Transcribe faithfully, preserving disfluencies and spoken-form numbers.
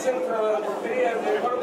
Centro de la Portería del Deporte.